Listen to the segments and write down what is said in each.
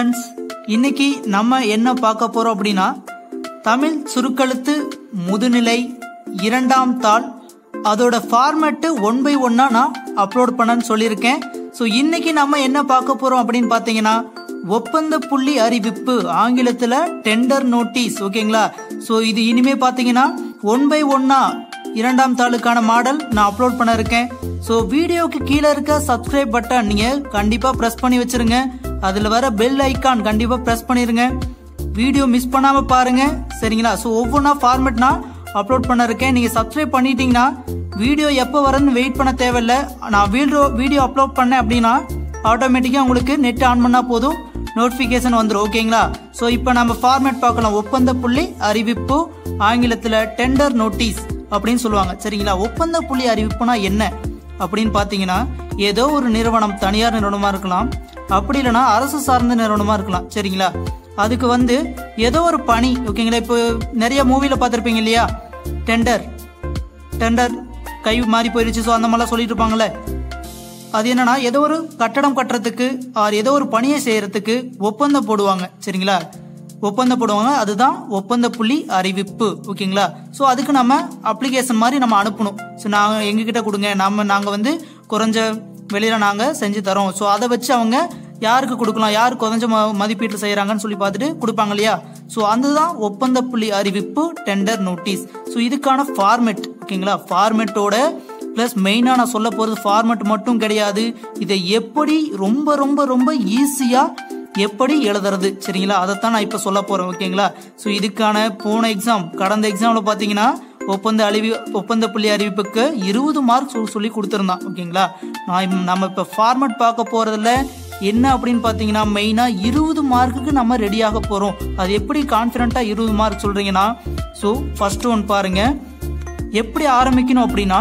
Friends, இன்னைக்கு நம்ம என்ன பார்க்க போறோம் அப்படின்னா, தமிழ் சுருக்கெழுத்து முதுநிலை இரண்டாம் தாள் அதோட ஃபார்மேட்டு 1 by 1 நான் அப்லோட் பண்ணன்னு சொல்லியிருக்கேன். ஸோ இன்னைக்கு நம்ம என்ன பார்க்க போறோம் அப்படின்னு பார்த்தீங்கன்னா, ஒப்பந்த புள்ளி அறிவிப்பு, ஆங்கிலத்தில் டெண்டர் நோட்டீஸ். ஓகேங்களா? ஸோ இது இனிமே பார்த்தீங்கன்னா 1 by 1 இரண்டாம் தாளுக்கான மாடல் நான் அப்லோட் பண்ண இருக்கேன். ஸோ வீடியோக்கு கீழே இருக்க சப்ஸ்கிரைப் பட்டன் நீங்கள் கண்டிப்பாக ப்ரெஸ் பண்ணி வச்சிருங்க. அதில் வர பெல் ஐக்கான் கண்டிப்பாக ப்ரெஸ் பண்ணிடுங்க. வீடியோ மிஸ் பண்ணாமல் பாருங்கள். சரிங்களா? ஸோ ஒவ்வொன்றா ஃபார்மேட் நான் அப்லோட் பண்ண இருக்கேன். நீங்கள் சப்ஸ்கிரைப் பண்ணிட்டீங்கன்னா வீடியோ எப்போ வரன்னு வெயிட் பண்ண தேவையில்லை. நான் வீடியோ அப்லோட் பண்ணேன் அப்படின்னா ஆட்டோமேட்டிக்காக உங்களுக்கு நெட் ஆன் பண்ணால் போதும், நோட்டிஃபிகேஷன் வந்துடும். ஓகேங்களா? ஸோ இப்போ நம்ம ஃபார்மேட் பார்க்கலாம். ஒப்பந்த புள்ளி அறிவிப்பு, ஆங்கிலத்தில் டெண்டர் நோட்டீஸ் அப்படின்னு சொல்லுவாங்க. சரிங்களா? ஒப்பந்த புள்ளி அறிவிப்புனா என்ன அப்படின்னு பார்த்தீங்கன்னா, ஏதோ ஒரு நிறுவனம், தனியார் நிறுவனமாக இருக்கலாம், அப்படி இல்லைனா அரசு சார்ந்த நிறுவனமாக இருக்கலாம். சரிங்களா? அதுக்கு ஏதோ ஒரு பணி. ஓகேங்களா? இப்போ நிறைய மூவியில் பார்த்துருப்பீங்க இல்லையா, டெண்டர் கை மாறி போயிடுச்சு, ஸோ அந்த மாதிரிலாம் சொல்லிட்டு இருப்பாங்களே. அது என்னன்னா, ஏதோ ஒரு கட்டடம் கட்டுறதுக்கு ஏதோ ஒரு பணியை செய்யறதுக்கு ஒப்பந்தம் போடுவாங்க. சரிங்களா? ஒப்பந்தம் போடுவாங்க. அதுதான் ஒப்பந்த புள்ளி அறிவிப்பு. ஓகேங்களா? ஸோ அதுக்கு நம்ம அப்ளிகேஷன் மாதிரி நம்ம அனுப்பணும். ஸோ நாங்கள் எங்ககிட்ட கொடுங்க, நாங்கள் குறைஞ்ச வெளியில் நாங்கள் செஞ்சு தரோம். ஸோ அதை வச்சு அவங்க யாருக்கு கொடுக்கலாம், யார் குறைஞ்ச மதிப்பீட்டில் செய்கிறாங்கன்னு சொல்லி பார்த்துட்டு கொடுப்பாங்க இல்லையா. ஸோ அதுதான் ஒப்பந்த புள்ளி அறிவிப்பு, டெண்டர் நோட்டீஸ். ஸோ இதுக்கான ஃபார்மேட். ஓகேங்களா? ஃபார்மேட்டோட ப்ளஸ் மெயினாக நான் சொல்ல போகிறது ஃபார்மேட் மட்டும் கிடையாது, இதை எப்படி ரொம்ப ரொம்ப ரொம்ப ஈஸியாக எப்படி எழுதுறது. சரிங்களா? அதைத்தான் நான் இப்போ சொல்ல போகிறேன். ஓகேங்களா? ஸோ இதுக்கான போன எக்ஸாம், கடந்த எக்ஸாமில் பார்த்தீங்கன்னா ஒப்பந்த புள்ளி அறிவிப்புக்கு 20 மார்க் சொல்லி கொடுத்துருந்தான். ஓகேங்களா? நம்ம இப்போ ஃபார்மேட் பார்க்க போகிறதுல என்ன அப்படின்னு பார்த்தீங்கன்னா, மெயினாக 20 மார்க்குக்கு நம்ம ரெடியாக போகிறோம். அது எப்படி கான்ஃபிடென்ட்டாக 20 மார்க் சொல்கிறீங்கன்னா, ஸோ ஃபஸ்ட்டு ஒன்று பாருங்கள், எப்படி ஆரம்பிக்கணும் அப்படின்னா,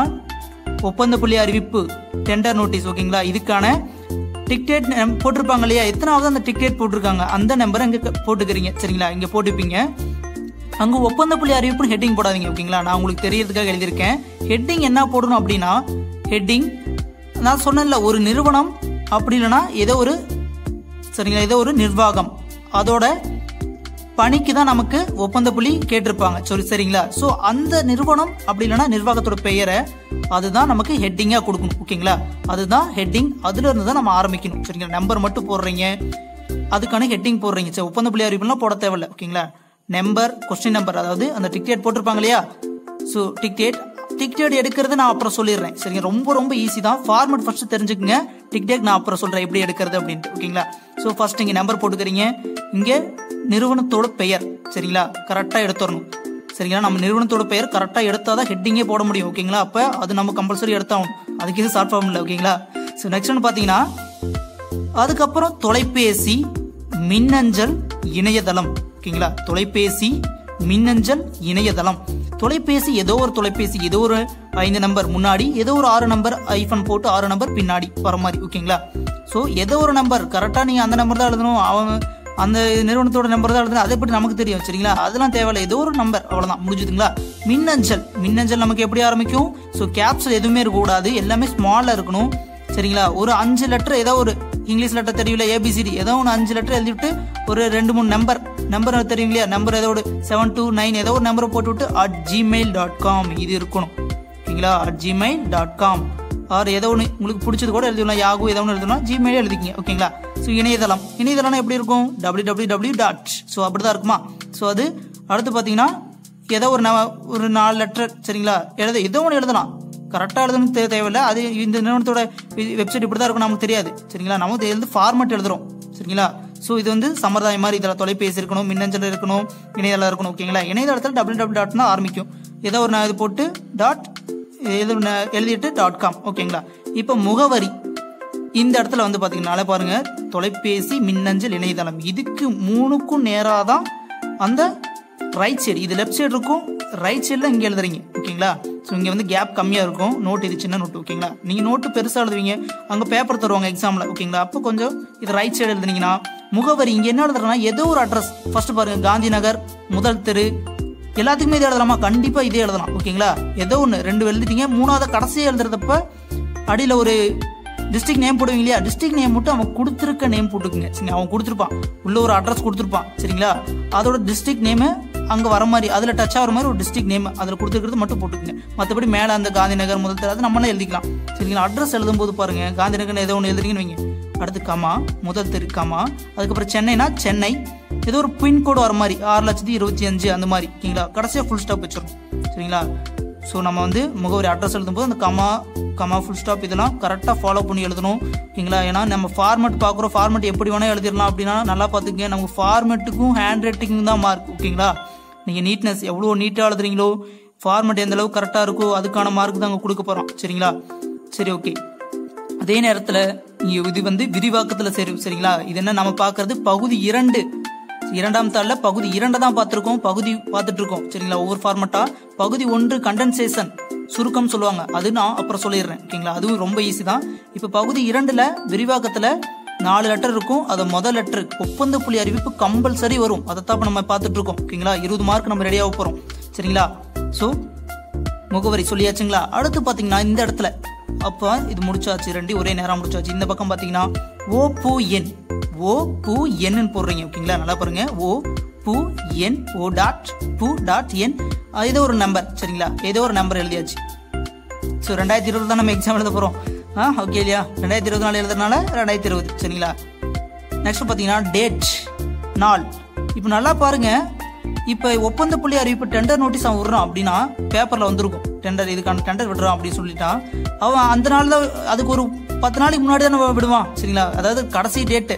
ஒப்பந்த புள்ளி அறிவிப்பு டெண்டர் நோட்டீஸ். ஓகேங்களா? இதுக்கான டிக்கெட் போட்டிருப்பாங்க இல்லையா, எத்தனாவது அந்த டிக்கெட் போட்டிருக்காங்க அந்த நம்பரை இங்கே போட்டுக்கிறீங்க. சரிங்களா? இங்கே போட்டுப்பீங்க. அங்கே ஒப்பந்த புள்ளி அறிவிப்புன்னு ஹெட்டிங் போடாதீங்க. ஓகேங்களா? நான் உங்களுக்கு தெரியறதுக்காக எழுதியிருக்கேன். ஹெட்டிங் என்ன போடணும் அப்படின்னா, ஹெட்டிங் நான் சொன்னேன்ல, ஒரு நிறுவனம், அப்படி இல்லைன்னா ஏதோ ஒரு, சரிங்களா, ஏதோ ஒரு நிர்வாகம், அதோட பணிக்கு தான் நமக்கு ஒப்பந்த புள்ளி கேட்டிருப்பாங்க. சரிங்களா? ஸோ அந்த நிறுவனம் அப்படி இல்லைன்னா நிர்வாகத்தோட பெயரை அதுதான் நமக்கு ஹெட்டிங்காக கொடுக்கணும். ஓகேங்களா? அதுதான் ஹெட்டிங். அதில் இருந்து தான் நம்ம ஆரம்பிக்கணும். சரிங்களா? நம்பர் மட்டும் போடுறீங்க, அதுக்கான ஹெட்டிங் போடுறீங்க. சரி, ஒப்பந்த புள்ளி அறிவிப்புலாம் போட தேவையில்லை. ஓகேங்களா? நம்பர், கொஸ்டின் நம்பர், அதாவது அந்த டிக்கெட் போட்டிருப்பாங்க இல்லையா. ஸோ டிக்கெட் எடுக்கிறது நான் அப்புறம் சொல்லிடுறேன். சரிங்க? ரொம்ப ரொம்ப ஈஸி தான். ஃபார்மேட் ஃபர்ஸ்ட் தெரிஞ்சுக்குங்க, டிக்கெட் நான் அப்புறம் சொல்கிறேன் எப்படி எடுக்கிறது அப்படின்ட்டு. ஓகேங்களா? ஸோ ஃபர்ஸ்ட் இங்கே நம்பர் போட்டுக்கிறீங்க, இங்கே நிறுவனத்தோட பெயர். சரிங்களா? கரெக்டாக எடுத்துடணும். சரிங்களா? நம்ம நிறுவனத்தோட பெயர் கரெக்டாக எடுத்தால் தான் ஹெட்டிங்கே போட முடியும். ஓகேங்களா? அப்போ அது நம்ம கம்பல்சரி எடுத்தாகும். அதுக்கு இது ஷார்ட் ஃபார்ம் இல்லை. ஓகேங்களா? ஸோ நெக்ஸ்ட் ஒன்று பார்த்தீங்கன்னா, அதுக்கப்புறம் தொலைபேசி, மின்னஞ்சல், இணையதளம். ஓகேங்களா? தொலைபேசி, மின்னஞ்சல், இணையதளம். தொலைபேசி, ஏதோ ஒரு தொலைபேசி, ஏதோ ஒரு 5 நம்பர் முன்னாடி, ஏதோ ஒரு 6 நம்பர் ஐஃபன் போட்டு 6 நம்பர் பின்னாடி வர மாதிரி. ஓகேங்களா? ஸோ ஏதோ ஒரு நம்பர் கரெக்டாக நீங்கள் அந்த நம்பர் தான் எழுதணும், அவன் அந்த நிறுவனத்தோட நம்பர் தான் எழுதுனா, அதை பற்றி நமக்கு தெரியும். சரிங்களா? அதெல்லாம் தேவையில்லை, ஏதோ ஒரு நம்பர், அவ்வளோதான், முடிஞ்சுதுங்களா? மின்னஞ்சல் நமக்கு எப்படி ஆரம்பிக்கும்? ஸோ கேப்சல் எதுவுமே இருக்கக்கூடாது, எல்லாமே ஸ்மாலில் இருக்கணும். சரிங்களா? ஒரு 5 லெட்டர், ஏதோ ஒரு இங்கிலீஷ் லெட்டர் தெரியல, ஏபிசிடி ஏதோ ஒன்று 5 லெட்டர் எழுதிவிட்டு ஒரு 2-3 நம்பர் தெரியும் இல்லையா, நம்பர் ஏதோ ஒரு 729 ஏதோ ஒரு நம்பரை போட்டு விட்டு @gmail.com இது இருக்கணும். ஓகேங்களா? @gmail.com ஆர் ஏதோ ஒன்று உங்களுக்கு பிடிச்சது கூட எழுதிடலாம், யாகு ஏதோ ஒன்று எழுதலாம், ஜிமெயில் எழுதிக்கிங்க. ஓகேங்களா? ஸோ இணையதளம்னா எப்படி இருக்கும்? www. ஸோ அப்படி தான் இருக்குமா? ஸோ அது அடுத்து பார்த்தீங்கன்னா ஏதோ ஒரு 4 லெட்டர். சரிங்களா? ஏதோ ஒன்று எழுதலாம், கரெக்டாக எழுதணும் தேவையில்லை. அது இந்த நிறுவனத்தோட வெப்சைட் இப்படி தான் இருக்கும், நமக்கு தெரியாது. சரிங்களா? நமக்கு எழுது ஃபார்மேட் எழுதுறோம். சரிங்களா? ஸோ இது சம்பிரதாயம் மாதிரி. இதில் தொலைபேசி இருக்கணும், மின்னஞ்சல் இருக்கணும், இணையதளம் இருக்கணும். ஓகேங்களா? இணையதளத்தில் www. தான் ஆரம்பிக்கும், ஏதோ ஒரு இது போட்டு எழுதிட்டு .com. ஓகேங்களா? இப்போ முகவரி, இந்த இடத்துல பார்த்தீங்கன்னால பாருங்கள், தொலைபேசி, மின்னஞ்சல், இணையதளம், இதுக்கு 3க்கும் நேராக தான் அந்த ரைட் சைடு, இது லெஃப்ட் சைடு இருக்கும், ரைட் சைடில் இங்கே எழுதுறீங்க. ஓகேங்களா? ஸோ இங்கே கேப் கம்மியாக இருக்கும். நோட்டு, இது சின்ன நோட்டு. ஓகேங்களா? நீங்கள் நோட்டு பெருசாக எழுதுவீங்க, அங்கே பேப்பர் தருவாங்க எக்ஸாமில். ஓகேங்களா? அப்போ கொஞ்சம் இது ரைட் சைடு எழுதுனீங்கன்னா முகவரி இங்கே என்ன எழுதுறேன்னா, ஏதோ ஒரு அட்ரஸ் ஃபஸ்ட்டு பாருங்கள், காந்தி நகர், முதல் தெரு, எல்லாத்துக்குமே இது எழுதலாமா? கண்டிப்பாக இதே எழுதலாம். ஓகேங்களா? ஏதோ ஒன்று 2 எழுதிட்டீங்க, 3ஆவது கடைசியாக எழுதுறதப்ப அடியில் ஒரு district name போடுவீங்களா district name மட்டும் அவன் கொடுத்திருக்க நேம் போட்டுக்கங்க சரி அவன் கொடுத்திருப்பான் உள்ள ஒரு அட்ரஸ் கொடுத்திருப்பான் சரிங்களா அதோட district name அங்க வர மாதிரி அதுல டச் ஆகுற மாதிரி ஒரு district name அதுல கொடுத்திருக்கிறது மட்டும் போட்டுக்கங்க மத்தபடி மேல அந்த காந்தி நகர் முதல் தெரு அது நம்மளே எழுதிக்கலாம் சரிங்களா address எழுதும்போது பாருங்க காந்தி நகர்னு ஏதோ ஒன்னு எழுதுறீங்கன்னு வெங்க அடுத்து காமா முதல் தெரு காமா அதுக்கு அப்புறம் சென்னைனா சென்னை ஏதோ ஒரு pin code வர மாதிரி 6225 அந்த மாதிரி சரிங்களா கடைசியா full stop வெச்சிரும் சரிங்களா So, நம்ம வந்து முகவரி அட்ரஸ் எழுதும்போது அந்த கமா கமா ফুল ஸ்டாப் இதெல்லாம் கரெக்ட்டா ஃபாலோ பண்ணி எழுதணும் ஓகேங்களா ஏனா நம்ம ஃபார்மட் பார்க்குறோம் ஃபார்மட் எப்படி வேணா எழுதிரலாம் அப்படினா நல்லா பாத்துக்கங்க நமக்கு ஃபார்மட்டுக்கும் ஹேண்ட் ரைட்டிங்கும் தான் மார்க் ஓகேங்களா நீங்க நீட்னஸ் எவ்வளவு நீட்டா எழுதுறீங்களோ ஃபார்மட் எந்த அளவுக்கு கரெக்ட்டா இருக்கோ அதுக்கான மார்க் தான் அங்க கொடுக்க போறோம் சரிங்களா சரி ஓகே அதே நேரத்துல இது வந்து விரிவாக்கத்துல சேரும் சரிங்களா இது என்ன நாம பார்க்கிறது பகுதி 2 இரண்டாம் தாள்ல பகுதி 2 தான் பாத்துறோம் பகுதி பாத்துட்டு இருக்கோம் சரிங்களா ஓவர் ஃபார்மட்டா பகுதி 1 கண்டென்சேஷன் சுருக்கம் சொல்வாங்க அது நான் அப்புறம் சொல்லிறேன் ஓகேங்களா அதுவும் ரொம்ப ஈஸி தான் இப்போ பகுதி 2ல விரிவாக்கத்துல 4 லெட்டர் இருக்கும் அது முதல் லெட்டர் ஒப்பந்த புள்ளி அறிவிப்பு கம்பல்சரி வரும் அத தான் நம்ம பாத்துட்டு இருக்கோம் ஓகேங்களா 20 மார்க் நம்ம ரெடியா போறோம் சரிங்களா சோ முகவரி சொல்லியாச்சுங்களா அடுத்து பாத்தீங்கன்னா இந்த இடத்துல அப்ப இது முடிச்சாச்சு ரெண்டு ஒரே நேரா முடிச்சாச்சு இந்த பக்கம் பாத்தீங்கன்னா ஓ பு என் O P N ன்னு போடுறீங்க ஓகேங்களா நல்லா பாருங்க O P N O. P. N ஏதோ ஒரு நம்பர் சரிங்களா ஏதோ ஒரு நம்பர் எழுதியாச்சு சோ 2020 தான் நம்ம எக்ஸாம் எழுத போறோம் ஓகே இல்லையா 2024 எழுதுறனால 2020 சரிங்களா நெக்ஸ்ட் பாத்தீங்கன்னா டேட் நாள் இப்போ நல்லா பாருங்க இப்போ ஒப்பந்த புள்ளி அறிவிப்பு டெண்டர் நோட்டீஸ் அவன் விடுறான் அப்படின்னா பேப்பர்ல வந்திருக்கும் டெண்டர் இதுக்கான டெண்டர் விடுறான் அப்படி சொல்லிட்டான் அவன் அந்த நாள் தான் அதுக்கு ஒரு 10 நாளைக்கு முன்னாடி தான் விடுவான் சரிங்களா அதாவது கடைசி டேட்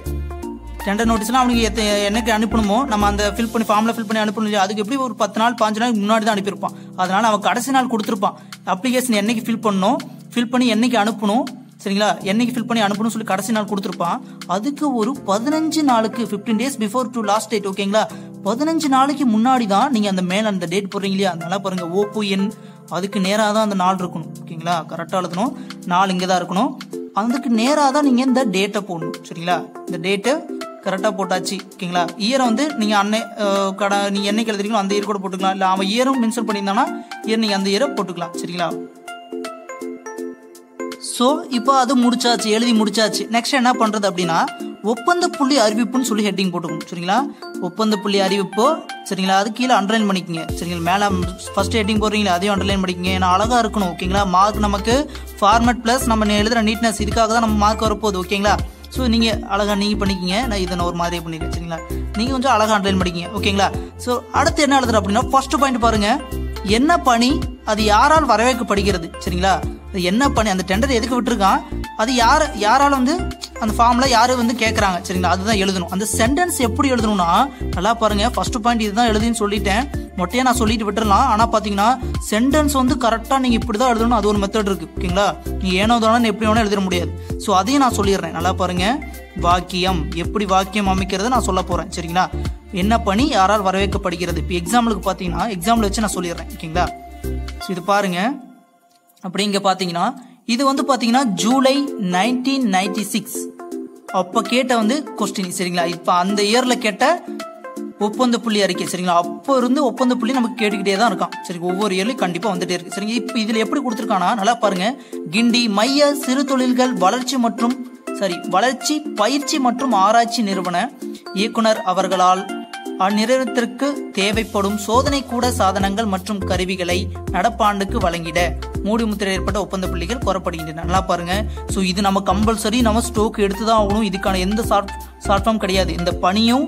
டெண்டர் நோட்டீஸ்லாம் அவங்களுக்கு எனக்கு அனுப்பணுமோ நம்ம அந்த ஃபில் பண்ணி ஃபார்ம்ல ஃபில் பண்ணி அனுப்பணும் அதுக்கு எப்படி ஒரு 10 நாள் 5 நாள் முன்னாடி தான் அனுப்பியிருப்பான் அதனால அவன் கடைசி நாள் கொடுத்திருப்பான் அப்ளிகேஷன் என்னைக்கு ஃபில் பண்ணனும் ஃபில் பண்ணி என்னைக்கு அனுப்பணும் சரிங்களா என்னைக்கு ஃபில் பண்ணி அனுப்பணும் சொல்லி கடைசி நாள் கொடுத்திருப்பான் அதுக்கு ஒரு 15 நாளுக்கு 15 days before to last date ஓகேங்களா 15 நாளுக்கு முன்னாடி தான் நீங்க அந்த மேல் அந்த டேட் போடுறீங்க இல்லையா அதனால பாருங்க OPN அதுக்கு நேரா தான் அந்த நாள் இருக்கணும் ஓகேங்களா கரெக்ட்டா எழுதணும் நாள் இங்க தான் இருக்கணும் அதுக்கு நேரா தான் நீங்க இந்த டேட்டை போடணும் சரிங்களா இந்த டேட்டை கரெக்ட்டா போட்டாச்சு ஓகேங்களா இயர் வந்து நீங்க நீங்க என்னைக்கு எழுதுறீங்களோ அந்த இயர் கூட போட்டுக்கலாம் இல்ல அவன் இயரும் மென்ஷன் பண்ணிருந்தானா இயர் நீங்க அந்த இயரை போட்டுக்கலாம் சரிங்களா சோ இப்போ அது முடிச்சாச்சு எழுதி முடிச்சாச்சு நெக்ஸ்ட் என்ன பண்றது அப்படினா ஒப்பந்த புள்ளி அறிவிப்புன்னு சொல்லி ஹெட்டிங் போட்டுக்கணும் சரிங்களா ஒப்பந்த புள்ளி அறிவிப்பு சரிங்களா அது கீழ அண்டர்லைன் பண்ணிக்கங்க சரிங்களா மேல ஃபர்ஸ்ட் ஹெட்டிங் போடுறீங்களா அதையும் அண்டர்லைன் பண்ணிக்கங்க ஏனா அழகா இருக்கணும் ஓகேங்களா மார்க் நமக்கு ஃபார்மட் ப்ளஸ் நம்ம எழுதுற நீட்னஸ் இதுக்காக தான் நம்ம மார்க் வரப்போகுது ஓகேங்களா சோ நீங்க அழகா நீங்க பண்ணிக்கங்க நான் இத ஒரு மாதிரி பண்ணிட்டேன் சரிங்களா நீங்க கொஞ்சம் அழகா அண்டர்லைன் பண்ணிக்கங்க ஓகேங்களா சோ அடுத்து என்ன எழுதுற அப்படினா ஃபர்ஸ்ட் பாயிண்ட் பாருங்க என்ன பணி அது யாரால் வரவேற்கப்படுகிறது சரிங்களா என்ன பணி அந்த டெண்டர் எதுக்கு விட்டுருக்கான் அது யாரால வந்து அந்த ஃபார்ம்ல யாரு வந்து கேக்குறாங்க சரிங்களா அதுதான் எழுதணும் அந்த சென்டென்ஸ் எப்படி எழுதணும்னா நல்லா பாருங்க ஃபர்ஸ்ட் பாயிண்ட் இதுதான் எழுதின்னு சொல்லிட்டேன் மொட்டையா நான் சொல்லிட்டு விட்டுறலாம் ஆனா பாத்தீங்கன்னா சென்டென்ஸ் வந்து கரெக்டா நீங்க இப்படிதான் எழுதணும் அது ஒரு மெத்தட் இருக்கு ஓகேங்களா நீ ஏனோ தானோ எப்படி வேணா எழுத முடியாது சோ அதையும் நான் சொல்லிடுறேன் நல்லா பாருங்க வாக்கியம் எப்படி வாக்கியம் அமைக்கிறத நான் சொல்ல போறேன் சரிங்களா என்ன பணி யாரால் வரவேற்கப்படுகிறது இப்போ எக்ஸாம்பிளுக்கு பாத்தீங்கன்னா எக்ஸாம்பிள் வச்சு நான் சொல்லிடுறேன் ஓகேங்களா சோ இது பாருங்க அப்படி இங்க பாத்தீங்கன்னா இது வந்து பாத்தீங்கன்னா ஜூலை 1996 அப்ப கேட்ட வந்து क्वेश्चन சரிங்களா இப்போ அந்த இயர்ல கேட்ட ஒப்பந்த புள்ளி அறிக்கை சரிங்களா அப்போ இருந்து ஒப்பந்த புள்ளி நமக்கு கேட்டுக்கிட்டே தான் இருக்கான் சரி ஒவ்வொரு இயர்லயும் கண்டிப்பா வந்துட்டே இருக்கு சரிங்க இப்போ இதுல எப்படி கொடுத்திருக்கானா நல்லா பாருங்க கிண்டி மைய சிறு தொழில்கள் வளர்ச்சி பயிற்சி மற்றும் ஆராய்ச்சி நிறுவன இயக்குனர் அவர்களால் அந்நிறுவனத்திற்கு தேவைப்படும் சோதனை கூட சாதனங்கள் மற்றும் கருவிகளை நடப்பாண்டுக்கு வழங்கிட மூடிமுத்திரை ஏற்பட்ட ஒப்பந்த புள்ளிகள் கோரப்படுகின்றன நல்லா பாருங்க சோ இது நம்ம கம்பல்சரி நம்ம ஸ்டோக் எடுத்துதான் ஆகணும் இதுக்கான எந்த ஷார்ட் ஃபார்ம் கிடையாது இந்த பணியும்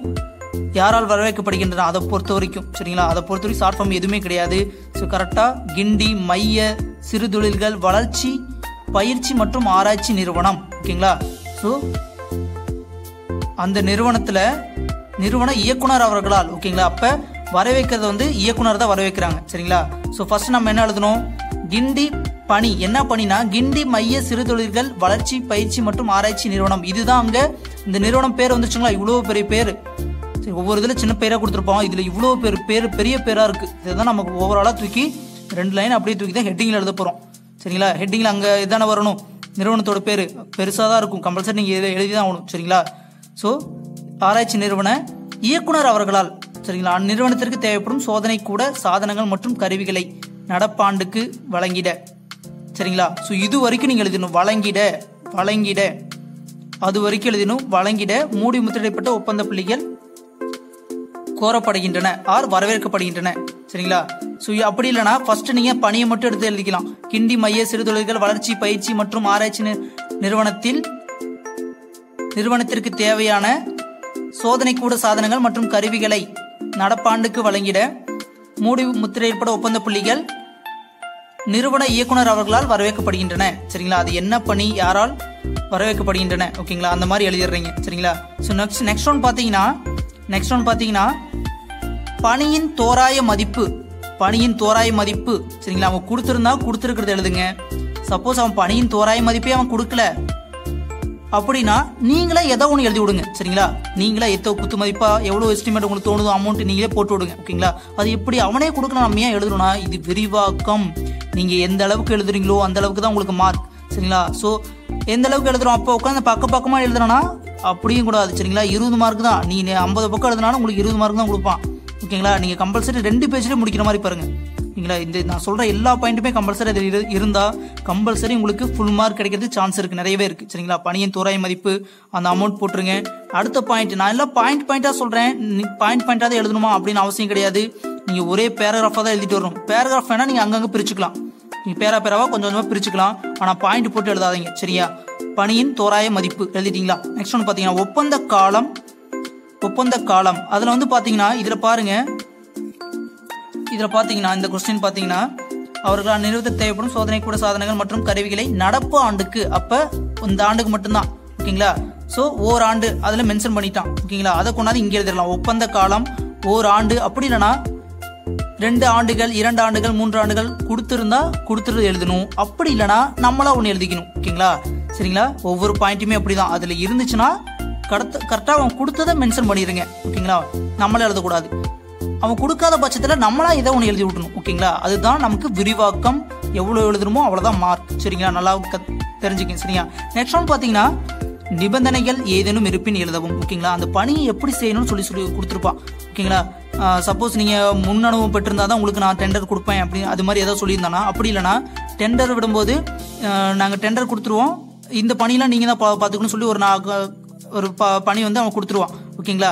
யாரால் வரவேற்கப்படுகின்றன அதை பொறுத்த வரைக்கும் சரிங்களா அதை பொறுத்த வரைக்கும் ஷார்ட் ஃபார்ம் எதுவுமே கிடையாது ஸோ கரெக்டா கிண்டி மைய சிறு தொழில்கள் வளர்ச்சி பயிற்சி மற்றும் ஆராய்ச்சி நிறுவனம் ஓகேங்களா ஸோ அந்த நிறுவன இயக்குனர் அவர்களால் ஓகேங்களா அப்ப வரவேற்கிறது வந்து இயக்குனர் தான் வரவேற்கிறாங்க சரிங்களா ஸோ ஃபர்ஸ்ட் நம்ம என்ன எழுதணும் கிண்டி பணி என்ன பணினா கிண்டி மைய சிறு தொழில்கள் வளர்ச்சி பயிற்சி மற்றும் ஆராய்ச்சி நிறுவனம் இதுதான் அங்க இந்த நிறுவனம் பேர் வந்துச்சுங்களா இவ்வளவு பெரிய பேர் ஒவ்வொரு இதுல சின்ன பேரா கொடுத்துருப்பாங்க இதுல இவ்வளவு பேர் பெரிய பேரா இருக்கு இதுதான் நமக்கு ஓவராலா தூக்கி 2 லைன் அப்படியே தூக்கி தான் ஹெட்டிங்ல எழுத போறோம் சரிங்களா ஹெட்டிங்ல அங்க இதான வரணும் நிறுவனத்தோட பேரு பெருசா தான் இருக்கும் கம்பல்சரி நீங்க எழுதிதான் ஆகணும் சரிங்களா சோ ஆராய்ச்சி நிறுவன இயக்குனர் அவர்களால் சரிங்களா அந்நிறுவனத்திற்கு தேவைப்படும் சோதனை கூட சாதனங்கள் மற்றும் கருவிகளை நடப்பாண்டுக்கு வழங்கிட சரிங்களா சோ இது வரைக்கும் நீங்க எழுதணும் வழங்கிட வழங்கிட அது வரைக்கும் எழுதினும் வழங்கிட மூடி முத்திரைப்பட்ட ஒப்பந்த புள்ளிகள் கோரப்படுகின்றன ஆர் வரவேற்கப்படுகின்றன. சரிங்களா? ஸோ அப்படி இல்லைனா ஃபர்ஸ்ட் நீங்க பணியை மட்டும் எடுத்து எழுதிக்கலாம். கிண்டி மைய சிறு தொழில்கள் வளர்ச்சி பயிற்சி மற்றும் ஆராய்ச்சி நிறுவனத்திற்கு தேவையான சோதனை கூட சாதனங்கள் மற்றும் கருவிகளை நடப்பாண்டுக்கு வழங்கிட மூடி முத்திரைப்பட ஒப்பந்த புள்ளிகள் நிறுவன இயக்குனர் அவர்களால் வரவேற்கப்படுகின்றன. சரிங்களா? அது என்ன பணி யாரால் வரவேற்கப்படுகின்றன. ஓகேங்களா? அந்த மாதிரி எழுதிடுறீங்க. சரிங்களா? ஸோ நெக்ஸ்ட் ஒன் பார்த்தீங்கன்னா பணியின் தோராய மதிப்பு. சரிங்களா? அவன் கொடுத்துருந்தா கொடுத்துருக்கிறது எழுதுங்க. சப்போஸ் அவன் பணியின் தோராய மதிப்பே அவன் கொடுக்கல அப்படின்னா நீங்களே ஏதோ ஒன்று எழுதி விடுங்க. சரிங்களா? நீங்களே ஏதோ குத்து மதிப்பாக எவ்வளோ எஸ்டிமேட் உங்களுக்கு தோணுதோ அமௌண்ட் நீங்களே போட்டு விடுங்க. ஓகேங்களா? அது எப்படி அவனே கொடுக்கணும் நம்ம ஏன் எழுதணும்னா இது விரிவாக்கம். நீங்கள் எந்த அளவுக்கு எழுதுறீங்களோ அந்த அளவுக்கு தான் உங்களுக்கு மார்க். சரிங்களா? ஸோ எந்த அளவுக்கு எழுதுறோம் அப்போ உட்காந்து பக்க பக்கமாக எழுதுனா அப்படியும் கூடாது. சரிங்களா? 20 மார்க் தான். நீ 50 பக்கம் எழுதுனாலும் உங்களுக்கு 20 மார்க் தான் கொடுப்பான். ஓகேங்களா? நீங்கள் கம்பல்சரி 2 பேஜ்லேயே முடிக்கிற மாதிரி பாருங்க. ஓகேங்களா? இந்த நான் சொல்கிற எல்லா பாயிண்ட்டுமே கம்பல்சரி அது இருந்தால் கம்பல்சரி உங்களுக்கு ஃபுல் மார்க் கிடைக்கிறதுக்கு சான்ஸ் இருக்குது, நிறையவே இருக்குது. சரிங்களா? பணியின் தோராய மதிப்பு அந்த அமௌண்ட் போட்டுருங்க. அடுத்த பாயிண்ட் நான் எல்லாம் பாயிண்ட்டாக சொல்கிறேன். பாயிண்ட்டாக தான் எழுதணுமா அப்படின்னு அவசியம் கிடையாது. நீங்கள் ஒரே பேராகிராஃபாக தான் எழுதிட்டு வரணும். பேராகிராஃப் வேணால் நீங்கள் அங்கங்கே பிரிச்சுக்கலாம். நீங்கள் பேராக கொஞ்சம் கொஞ்சமாக பிரிச்சுக்கலாம். ஆனால் பாயிண்ட் போட்டு எழுதாதீங்க. சரியா? பணியின் தோராய மதிப்பு எழுதிட்டீங்களா? நெக்ஸ்ட் ஒன்று பார்த்தீங்கன்னா ஒப்பந்த காலம். அதில் வந்து பார்த்தீங்கன்னா இதில் பார்த்தீங்கன்னா இந்த கொஸ்டின் பார்த்தீங்கன்னா அவர்களால் நிறுவத்த தேவைப்படும் சோதனை கூட சாதனங்கள் மற்றும் கருவிகளை நடப்பு ஆண்டுக்கு, அப்போ இந்த ஆண்டுக்கு மட்டும்தான். ஓகேங்களா? ஸோ ஓராண்டு அதில் மென்ஷன் பண்ணிட்டான். ஓகேங்களா? அதை கொண்டாந்து இங்கே எழுதிடலாம். ஒப்பந்த காலம் ஓராண்டு. அப்படி இல்லைன்னா 2 ஆண்டுகள் 2 ஆண்டுகள் 3 ஆண்டுகள் கொடுத்துருந்தா எழுதணும். அப்படி இல்லைனா நம்மளா ஒன்று எழுதிக்கணும். ஓகேங்களா? சரிங்களா? ஒவ்வொரு பாயிண்ட்டுமே அப்படி தான். அதில் இருந்துச்சுன்னா கரெக்டாக அவன் கொடுத்ததை மென்ஷன் பண்ணிடுங்க. ஓகேங்களா? நம்மளே எழுதக்கூடாது. அவன் கொடுக்காத பட்சத்தில் நம்மளா இதை ஒன்று எழுதி விட்டணும். ஓகேங்களா? அதுதான் நமக்கு விரிவாக்கம். எவ்வளோ எழுதணுமோ அவ்வளோதான் மார்க். சரிங்களா? நல்லா தெரிஞ்சுக்கங்க. சரியா? நெக்ஸ்ட் ஒன் பார்த்தீங்கன்னா நிபந்தனைகள் ஏதேனும் இருப்பின் எழுதவும். ஓகேங்களா? அந்த பணியை எப்படி செய்யணும்னு சொல்லி கொடுத்துருப்பான். ஓகேங்களா? சப்போஸ் நீங்கள் முன் அனுபவம் பெற்றிருந்தா தான் உங்களுக்கு நான் டெண்டர் கொடுப்பேன் அப்படின்னு அது மாதிரி ஏதாவது சொல்லியிருந்தானா. அப்படி இல்லைனா டெண்டர் விடும்போது நாங்கள் டெண்டர் கொடுத்துருவோம், இந்த பணியெலாம் நீங்கள் தான் பார்த்துக்கணும்னு சொல்லி ஒரு பணி வந்து அவன் கொடுத்துருவான். ஓகேங்களா?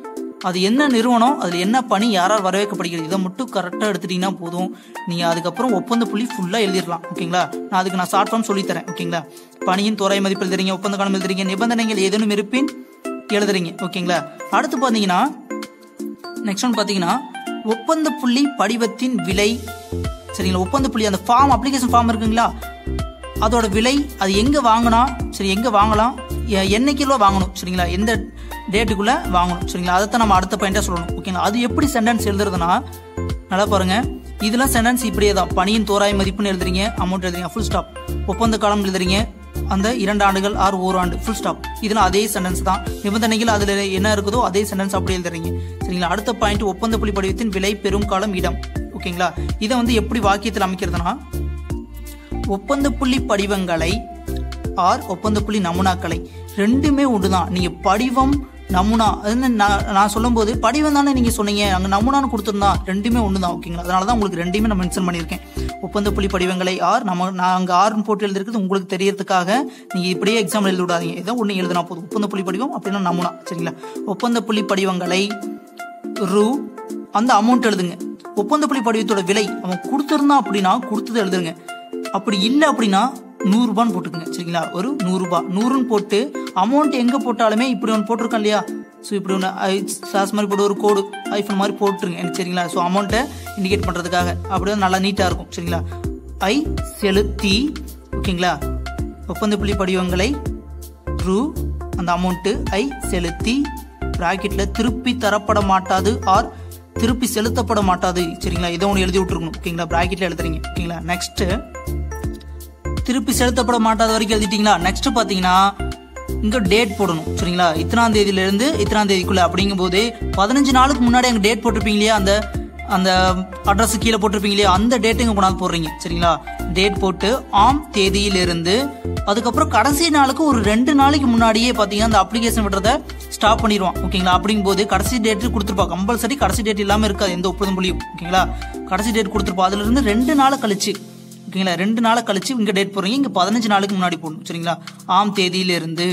அது என்ன நிறுவனம் அதில் என்ன பணி யாரால் வரவேற்கப்படுகிறது இதை மட்டும் கரெக்டாக எடுத்துட்டிங்கன்னா போதும். நீங்கள் அதுக்கப்புறம் ஒப்பந்த புள்ளி ஃபுல்லாக எழுதிடலாம். ஓகேங்களா? நான் அதுக்கு ஷார்ட் ஃபார்ம் சொல்லித்தரேன். ஓகேங்களா? பணியின் தோராய மதிப்பு எழுதுறீங்க, ஒப்பந்த காலம் எழுதுறீங்க, நிபந்தனைகள் ஏதேனும் இருப்பின் எழுதுறீங்க. ஓகேங்களா? அடுத்து பார்த்தீங்கன்னா நெக்ஸ்ட் ஒன் பார்த்தீங்கன்னா ஒப்பந்த புள்ளி படிவத்தின் விலை. சரிங்களா? ஒப்பந்த புள்ளி அந்த ஃபார்ம் அப்ளிகேஷன் ஃபார்ம் இருக்குங்களா அதோட விலை, அது எங்கே வாங்கினா சரி எங்கே வாங்கலாம், என்னைக்குள்ள வாங்கணும். சரிங்களா? எந்த டேட்டுக்குள்ளே வாங்கணும். சரிங்களா? அதைத்தான் நம்ம அடுத்த பாயிண்ட்டாக சொல்லணும். ஓகேங்களா? அது எப்படி சென்டென்ஸ் எழுதுறதுன்னா நல்லா பாருங்கள். இதெல்லாம் சென்டென்ஸ் இப்படியே தான். பணியின் தோராய மதிப்புன்னு எழுதுறீங்க, அமௌண்ட் எழுதுறீங்க, ஃபுல் ஸ்டாப். ஒப்பந்த காலம் எழுதுறீங்க, அந்த 2 ஆண்டுகள் ஆறு ஓராண்டு, ஃபுல் ஸ்டாப். இதெல்லாம் அதே சென்டென்ஸ் தான். நிபந்தனைகள் அதில் என்ன இருக்குதோ அதே சென்டென்ஸ் அப்படி எழுதுறீங்க. சரிங்களா? அடுத்த பாயிண்ட் ஒப்பந்த புள்ளி படிவத்தின் விலை பெரும் காலம் இடம். ஓகேங்களா? இதை வந்து எப்படி வாக்கியத்தில் அமைக்கிறதுனா ஒப்பந்த புள்ளி படிவங்களை ஆர் ஒப்பந்த புள்ளி நமுனாக்களை ரெண்டுமே ஒன்று தான். நீங்கள் படிவம் நமுனா நான் சொல்லும்போது படிவம் தானே நீங்கள் சொன்னீங்க, அங்கே நமுனான்னு கொடுத்துருந்தா ரெண்டுமே ஒன்று தான். ஓகேங்களா? அதனால தான் உங்களுக்கு ரெண்டுமே நான் மென்ஷன் பண்ணியிருக்கேன். ஒப்பந்த புள்ளி படிவங்களை ஆர் நான் அங்கே ஆர்னு போட்டு எழுதிருக்கிறது உங்களுக்கு தெரியறதுக்காக. நீங்கள் இப்படியே எக்ஸாம் எழுதி விடாதீங்க. ஏதோ ஒன்று எழுதுனா போதும். ஒப்பந்த புள்ளி படிவம் அப்படின்னா நமுனா. சரிங்களா? ஒப்பந்த புள்ளி படிவங்களை ரூ அந்த அமௌண்ட் எழுதுங்க. ஒப்பந்த புள்ளி படிவத்தோட விலை அவன் கொடுத்துருந்தான் அப்படின்னா கொடுத்தது எழுதுங்க. அப்படி இல்லை அப்படின்னா 100 ரூபான்னு போட்டுக்குங்க. சரிங்களா? ஒரு 100 ரூபாய் 100ன்னு போட்டு அமௌண்ட் எங்கே போட்டாலுமே இப்படி ஒன்று போட்டிருக்கேன் இல்லையா, ஸோ இப்படி ஒன்று சாஸ் மாதிரி போட்டு ஒரு கோடு ஐஃபோன் மாதிரி போட்டுருங்க. எனக்கு சரிங்களா? ஸோ அமௌண்ட்டை இண்டிகேட் பண்ணுறதுக்காக அப்படியே நல்லா நீட்டாக இருக்கும். சரிங்களா? ஐ செலுத்தி. ஓகேங்களா? ஒப்பந்த புள்ளி படிவங்களை ரூ அந்த அமௌண்ட்டு ஐ செலுத்தி ப்ராக்கெட்டில் திருப்பி தரப்பட மாட்டாது ஆர் திருப்பி செலுத்தப்பட மாட்டாது. சரிங்களா? இதை ஒன்று எழுதி விட்டுருக்கணும். ஓகேங்களா? ப்ராக்கெட்டில் எழுதுறீங்க. ஓகேங்களா? நெக்ஸ்ட்டு திருப்பி செலுத்தப்பட மாட்டாத வரைக்கும் எழுதிட்டீங்களா? நெக்ஸ்ட் பார்த்தீங்கன்னா இங்கே டேட் போடணும். சரிங்களா? இத்தனாம் தேதியிலேருந்து இத்தனாம் தேதிக்குள்ளே அப்படிங்கும் போது 15 நாளுக்கு முன்னாடி அங்கே டேட் போட்டிருப்பீங்க இல்லையா, அந்த அந்த அட்ரஸ் கீழே போட்டுருப்பீங்களே அந்த டேட்டுங்க கொண்டாந்து போடுறீங்க சரிங்களா. டேட் போட்டு ஆம் தேதியிலிருந்து அதுக்கப்புறம் கடைசி நாளுக்கு ஒரு 2 நாளைக்கு முன்னாடியே பார்த்தீங்கன்னா அந்த அப்ளிகேஷன் விடுறத ஸ்டாப் பண்ணிடுவான் ஓகேங்களா. அப்படிங்கும் போது கடைசி டேட்டு கொடுத்துருப்பா, கம்பல்சரி கடைசி டேட் இல்லாமல் இருக்காது எந்த ஒப்புதல் முடியும் ஓகேங்களா. கடைசி டேட் கொடுத்துருப்பா, அதுலேருந்து 2 நாளை கழிச்சு ஓகேங்களா, 2 நாளை கழிச்சு இங்கே டேட் போடுறீங்க, இங்கே 15 நாளுக்கு முன்னாடி போடணும் சரிங்களா. ஆம் தேதியிலிருந்து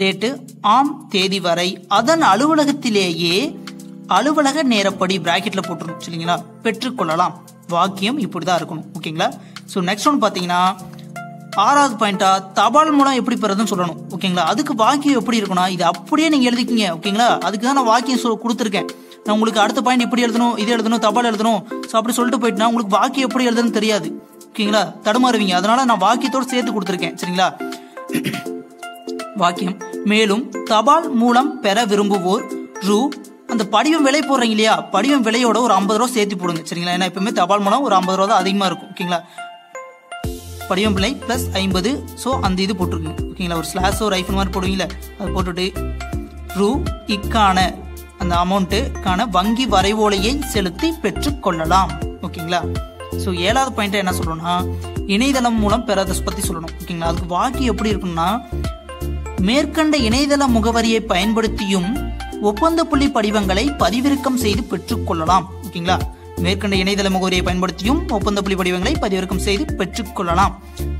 டேட்டு ஆம் தேதி வரை அதன் அலுவலகத்திலேயே அலுவலக நேரப்படி பிராக்கெட்டில் போட்டுருணும் சரிங்களா, பெற்றுக்கொள்ளலாம். வாக்கியம் இப்படி தான் இருக்கணும் ஓகேங்களா. ஸோ நெக்ஸ்ட் ஒன்று பார்த்தீங்கன்னா 6வது பாயிண்டா தபால் மூலம் எப்படி பெறதுன்னு சொல்லணும் ஓகேங்களா. அதுக்கு வாக்கியம் எப்படி இருக்குன்னா இது அப்படியே நீங்கள் எழுதிக்கிங்க ஓகேங்களா. அதுக்கு தான் நான் வாக்கியம் கொடுத்துருக்கேன். நான் உங்களுக்கு அடுத்த பாயிண்ட் எப்படி எழுதணும், இது எழுதணும், தபால் எழுதணும், ஸோ அப்படி சொல்லிட்டு போயிட்டுனா உங்களுக்கு வாக்கியம் எப்படி எழுதுன்னு தெரியாது ஓகேங்களா, தடுமாறுவீங்க. அதனால நான் வாக்கியத்தோடு சேர்த்து கொடுத்துருக்கேன் சரிங்களா. வாக்கியம் மேலும் தபால் மூலம் பெற விரும்புவோர் ரூ, அந்த படிவம் விலை போடுறீங்க இல்லையா, படிவம் விலையோட ஒரு 50 ரூபா சேர்த்து போடுங்க சரிங்களா. ஏன்னா எப்பவுமே தபால் மூலம் ஒரு 50 ரூபா தான் அதிகமாக இருக்கும் ஓகேங்களா. படிவம் விலை ப்ளஸ் 50, ஸோ அந்த இது போட்டிருக்குங்க ஓகேங்களா. ஒரு ஸ்லாஸோ ஒரு ஐஃபன் மாதிரி போடுவீங்களே அது போட்டுட்டு ரூ இக்கான அந்த அமௌண்ட்டுக்கான வங்கி வரைவோலையை செலுத்தி பெற்றுக்கொள்ளலாம் ஓகேங்களா. ஸோ 7வது பாயிண்ட்டாக என்ன சொல்லணும்னா இணையதளம் மூலம் பெறதை பற்றி சொல்லணும் ஓகேங்களா. அதுக்கு வாக்கியம் எப்படி இருக்குன்னா மேற்கண்ட இணையதள முகவரியை பயன்படுத்தியும் ஒப்பந்த புள்ளி படிவங்களை பதிவிறக்கம் செய்து பெற்றுக்கொள்ளலாம் ஓகேங்களா. மேற்கண்ட இணையதள முகவரியை பயன்படுத்தியும் ஒப்பந்த புள்ளி படிவங்களை பதிவிறக்கம் செய்து பெற்றுக்கொள்ளலாம்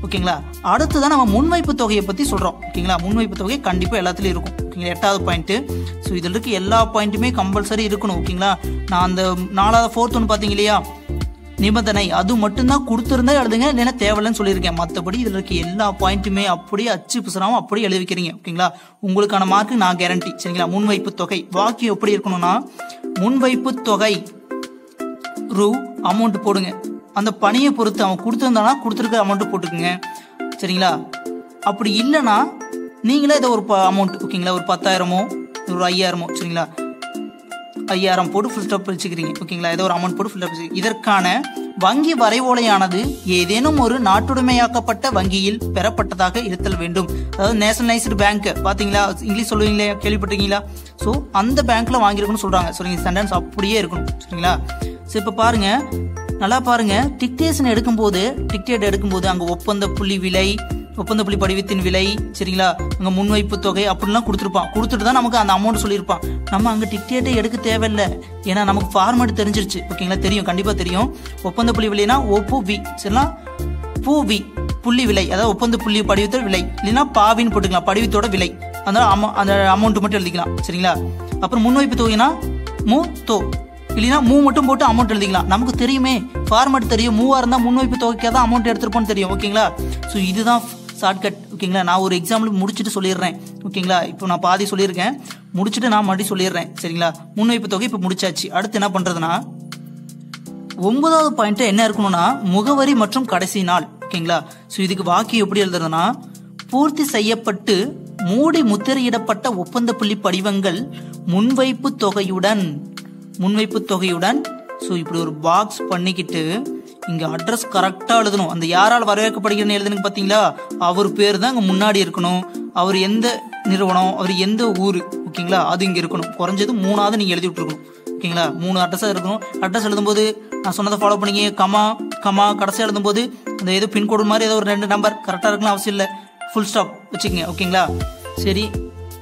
ஓகேங்களா. அடுத்துதான் நம்ம முன்வைப்பு தொகையை பற்றி சொல்கிறோம் ஓகேங்களா. முன்வைப்பு தொகை கண்டிப்பாக எல்லாத்துலேயும் இருக்கும் ஓகேங்களா, 8வது பாயிண்ட்டு. ஸோ இதில் இருக்க எல்லா பாயிண்ட்டுமே கம்பல்சரி இருக்கணும் ஓகேங்களா. நான் அந்த 4வது 4th ஒன்று பார்த்தீங்க இல்லையா நிபந்தனை, அது மட்டும்தான் கொடுத்துருந்தா எழுதுங்க, இல்லைன்னா தேவையில்லைன்னு சொல்லியிருக்கேன். மற்றபடி இதில் இருக்க எல்லா பாயிண்ட்டுமே அப்படியே அச்சு பிசுறாமல் அப்படியே எழுதிக்கிறீங்க ஓகேங்களா. உங்களுக்கான மார்க்கு நான் கேரண்டி சரிங்களா. முன்வைப்பு தொகை வாக்கியம் எப்படி இருக்கணும்னா முன்வைப்பு தொகை ரூ அமௌண்ட் போடுங்க, அந்த பணியை பொறுத்து அவன் கொடுத்துருந்தானா கொடுத்துருக்க அமௌண்ட்டு போட்டுக்குங்க சரிங்களா. அப்படி இல்லைன்னா நீங்களே இதை ஒரு அமௌண்ட் ஓகேங்களா, ஒரு 10,000மோ 5,000மோ சரிங்களா, 5,000 போட்டு ஃபில்டப் வச்சுக்கிறீங்க ஓகேங்களா. ஏதோ ஒரு அமௌண்ட் போட்டு ஃபில்டப் வச்சு இதற்கான வங்கி வரைவோலையானது ஏதேனும் ஒரு நாட்டுடைமையாக்கப்பட்ட வங்கியில் பெறப்பட்டதாக இருத்தல் வேண்டும். அதாவது நேஷனலைஸ்டு பேங்க் பார்த்தீங்களா, இங்கிலீஷ் சொல்லுவீங்களே கேள்விப்பட்டிருக்கீங்களா, ஸோ அந்த பேங்க்கில் வாங்கியிருக்குன்னு சொல்கிறாங்க. ஸோ நீங்கள் சென்டென்ஸ் அப்படியே இருக்கணும் சரிங்களா. ஸோ இப்போ பாருங்கள், நல்லா பாருங்கள், டிக்டேஷன் எடுக்கும்போது டிக்டேட் எடுக்கும்போது அங்கே ஒப்பந்த புள்ளி விலை, ஒப்பந்த புள்ளி படிவத்தின் விலை சரிங்களா, அங்கே முன்வைப்பு தொகை அப்படின்லாம் கொடுத்துருப்பான். கொடுத்துட்டு தான் நமக்கு அந்த அமௌண்ட் சொல்லியிருப்பான். நம்ம அங்கே டிக்டேட்டை எடுக்க தேவையில்லை, ஏன்னா நமக்கு ஃபார்மேட் தெரிஞ்சிருச்சு ஓகேங்களா. தெரியும், கண்டிப்பாக தெரியும். ஒப்பந்த புள்ளி விலைனா ஒப்புவி சரிங்களா, பூவி புள்ளி விலை, அதாவது ஒப்பந்த புள்ளி படிவத்தோட விலை, இல்லைன்னா பாவின்னு போட்டுக்கலாம், படிவத்தோட விலை, அதனால அந்த அமௌண்ட் மட்டும் எழுதிக்கலாம் சரிங்களா. அப்புறம் முன்வைப்பு தொகைனா மூ தோ, இல்லைன்னா மூ மட்டும் போட்டு அமௌண்ட் எழுதிக்கலாம். நமக்கு தெரியுமே, ஃபார்மேட் தெரியும், 3,000 தான் முன்வைப்பு தொகைக்காக தான் அமௌண்ட் எடுத்துருப்போன்னு தெரியும் ஓகேங்களா. ஸோ இதுதான் ஷார்ட்கட் ஓகேங்களா. நான் ஒரு எக்ஸாம்பிள் முடிச்சுட்டு சொல்லிடுறேன் ஓகேங்களா. இப்போ நான் பாதி சொல்லியிருக்கேன், முடிச்சுட்டு நான் மறுபடியும் சொல்லிடுறேன் சரிங்களா. முன்வைப்பு தொகை இப்போ முடிச்சாச்சு. அடுத்து என்ன பண்ணுறதுன்னா 9வது பாயிண்ட்டு என்ன இருக்கணும்னா முகவரி மற்றும் கடைசி நாள் ஓகேங்களா. ஸோ இதுக்கு வாக்கியம் எப்படி எழுதுறதுன்னா பூர்த்தி செய்யப்பட்டு மூடி முத்திரையிடப்பட்ட ஒப்பந்த புள்ளி படிவங்கள் முன்வைப்பு தொகையுடன் ஸோ இப்படி ஒரு பாக்ஸ் பண்ணிக்கிட்டு இங்கே அட்ரஸ் கரெக்டாக எழுதணும். அந்த யாரால் வரவேற்கப்படுகிறேன்னு எழுதுன்னு பார்த்தீங்களா, அவர் பேர் தான் இங்கே முன்னாடி இருக்கணும், அவர் எந்த நிறுவனம், அவர் எந்த ஊர் ஓகேங்களா, அது இங்கே இருக்கணும். குறைஞ்சது 3ஆவது நீங்கள் எழுதி விட்டுருக்கணும் ஓகேங்களா. 3 அட்ரஸாக இருக்கணும். அட்ரஸ் எழுதும்போது நான் சொன்னதை ஃபாலோ பண்ணிங்க, கமா கடைசியாக எழுதும்போது அந்த ஏதோ பின்கோடு மாதிரி ஏதோ ஒரு 2 நம்பர் கரெக்டாக இருக்குன்னு அவசியம் இல்லை, ஃபுல் ஸ்டாப் வச்சுக்கோங்க ஓகேங்களா. சரி,